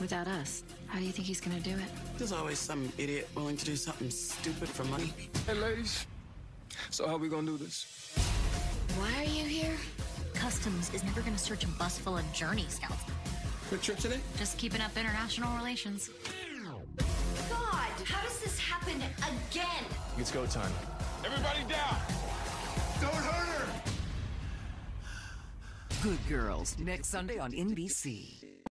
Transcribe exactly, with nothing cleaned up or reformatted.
Without us, how do you think he's gonna do it? There's always some idiot willing to do something stupid for money. Hey, ladies. So how are we gonna do this? Why are you here? Customs is never gonna search a bus full of Journey Scouts. Quick trip today? Just keeping up international relations. God, how does this happen again? It's go time. Everybody down! Don't hurt her! Good Girls, next Sunday on N B C.